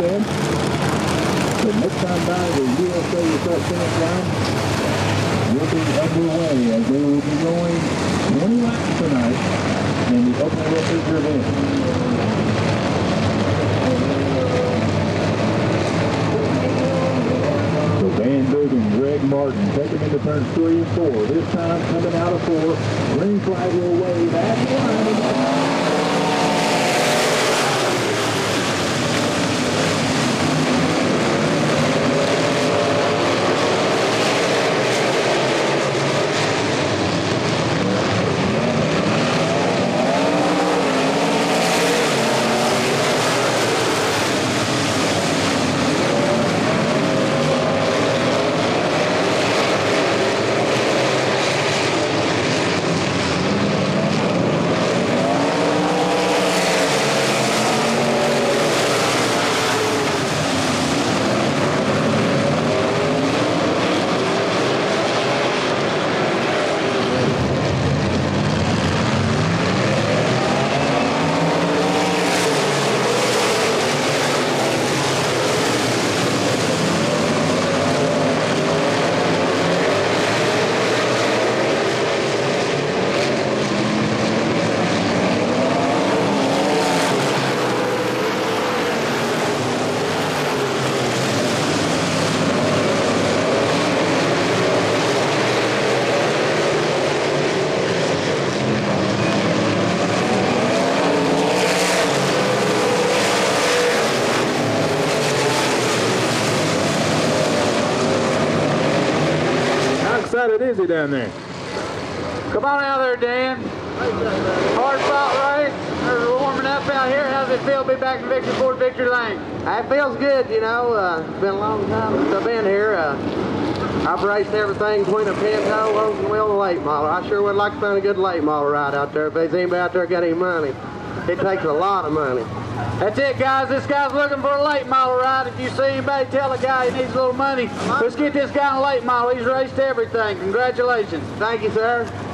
said. The next time by the USA Truck Finish Line will be underway as they will be going 20 laps tonight in the Open Road Feature event. Dan Boog and Greg Martin taking into turns 3 and 4. This time coming out of 4. Green flag will wave at it. Is he down there? Come on out there, Dan. Hard fought race. We're warming up out here. How's it feel to be back in Victory Ford Victory Lane? It feels good, you know. It's been a long time since I've been here. I've raced everything between a Pinto, open wheel, and late model. I sure would like to find a good late model ride out there. If there's anybody out there got any money, it takes a lot of money. That's it, guys. This guy's looking for a late model ride. If you see anybody, tell the guy he needs a little money. Let's get this guy a late model. He's raced everything. Congratulations. Thank you, sir.